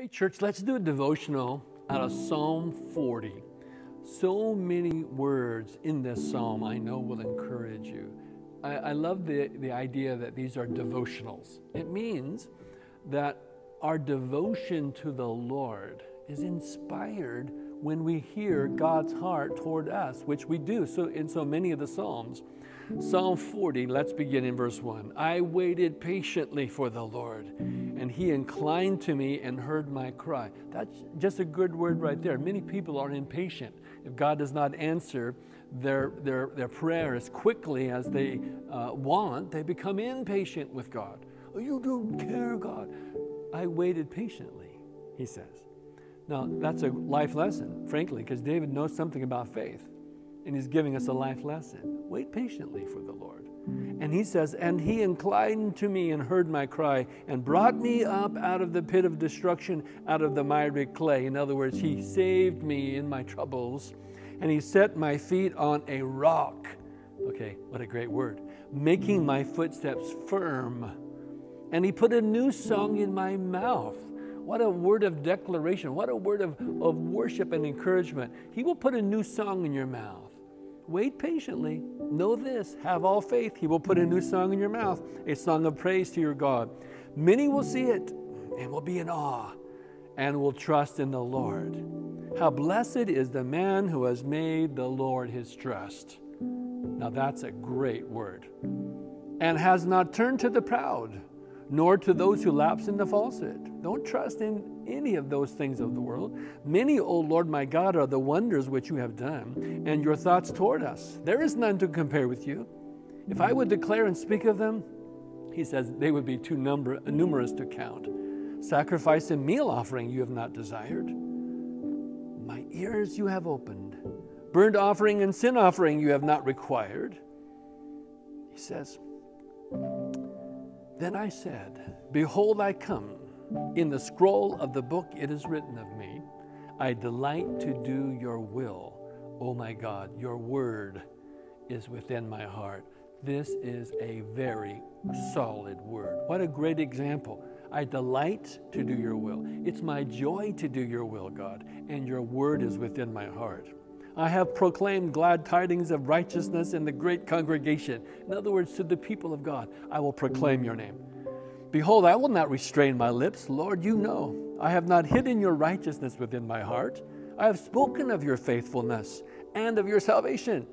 Hey church, let's do a devotional out of Psalm 40. So many words in this psalm I know will encourage you. I love the idea that these are devotionals. It means that our devotion to the Lord is inspired when we hear God's heart toward us, which we do so in so many of the psalms. Psalm 40, let's begin in verse 1. I waited patiently for the Lord, and he inclined to me and heard my cry. That's just a good word right there. Many people are impatient. If God does not answer their prayer as quickly as they want, they become impatient with God. Oh, you don't care, God. I waited patiently, he says. Now, that's a life lesson, frankly, because David knows something about faith, and he's giving us a life lesson. Wait patiently for the Lord. And he says, and he inclined to me and heard my cry and brought me up out of the pit of destruction, out of the miry clay. In other words, he saved me in my troubles and he set my feet on a rock. Okay, what a great word. Making my footsteps firm. And he put a new song in my mouth. What a word of declaration. What a word of worship and encouragement. He will put a new song in your mouth. Wait patiently, know this, have all faith. He will put a new song in your mouth, a song of praise to your God. Many will see it and will be in awe and will trust in the Lord. How blessed is the man who has made the Lord his trust. Now that's a great word. And has not turned to the proud, nor to those who lapse into falsehood. Don't trust in any of those things of the world. Many, O Lord my God, are the wonders which you have done, and your thoughts toward us. There is none to compare with you. If I would declare and speak of them, he says, they would be too numerous to count. Sacrifice and meal offering you have not desired. My ears you have opened. Burnt offering and sin offering you have not required. He says, then I said, behold, I come. In the scroll of the book it is written of me. I delight to do your will, O my God. Your word is within my heart. This is a very solid word. What a great example. I delight to do your will. It's my joy to do your will, God, and your word is within my heart. I have proclaimed glad tidings of righteousness in the great congregation. In other words, to the people of God, I will proclaim your name. Behold, I will not restrain my lips. Lord, you know, I have not hidden your righteousness within my heart. I have spoken of your faithfulness and of your salvation.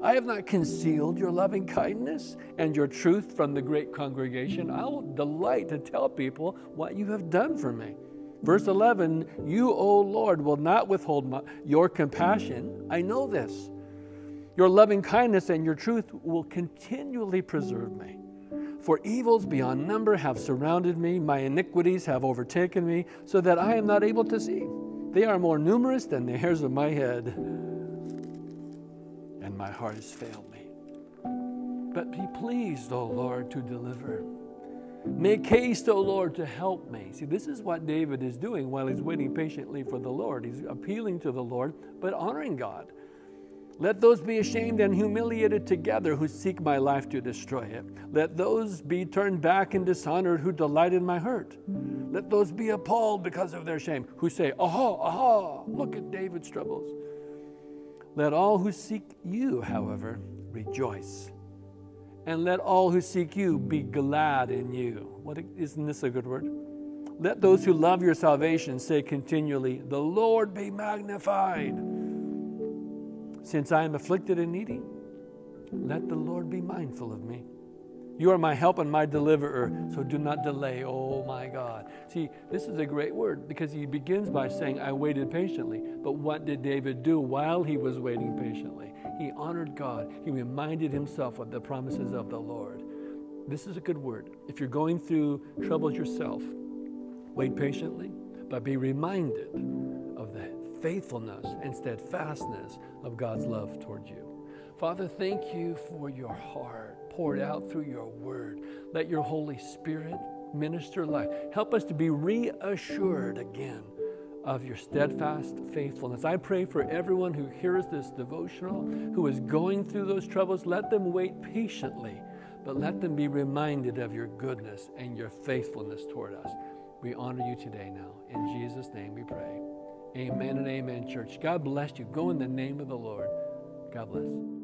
I have not concealed your loving kindness and your truth from the great congregation. I will delight to tell people what you have done for me. Verse 11, you, O Lord, will not withhold your compassion. I know this. Your loving kindness and your truth will continually preserve me. For evils beyond number have surrounded me. My iniquities have overtaken me, so that I am not able to see. They are more numerous than the hairs of my head, and my heart has failed me. But be pleased, O Lord, to deliver. Make haste, O Lord, to help me. See, this is what David is doing while he's waiting patiently for the Lord. He's appealing to the Lord, but honoring God. Let those be ashamed and humiliated together who seek my life to destroy it. Let those be turned back and dishonored who delight in my hurt. Let those be appalled because of their shame who say, aha, aha, look at David's troubles. Let all who seek you, however, rejoice. And let all who seek you be glad in you. What, isn't this a good word? Let those who love your salvation say continually, the Lord be magnified. Since I am afflicted and needy, let the Lord be mindful of me. You are my help and my deliverer, so do not delay, oh my God. See, this is a great word because he begins by saying, I waited patiently. But what did David do while he was waiting patiently? He honored God. He reminded himself of the promises of the Lord. This is a good word. If you're going through troubles yourself, wait patiently, but be reminded of the faithfulness and steadfastness of God's love toward you. Father, thank you for your heart poured out through your word. Let your Holy Spirit minister life. Help us to be reassured again of your steadfast faithfulness. I pray for everyone who hears this devotional, who is going through those troubles. Let them wait patiently, but let them be reminded of your goodness and your faithfulness toward us. We honor you today now. In Jesus' name we pray. Amen and amen, church. God bless you. Go in the name of the Lord. God bless.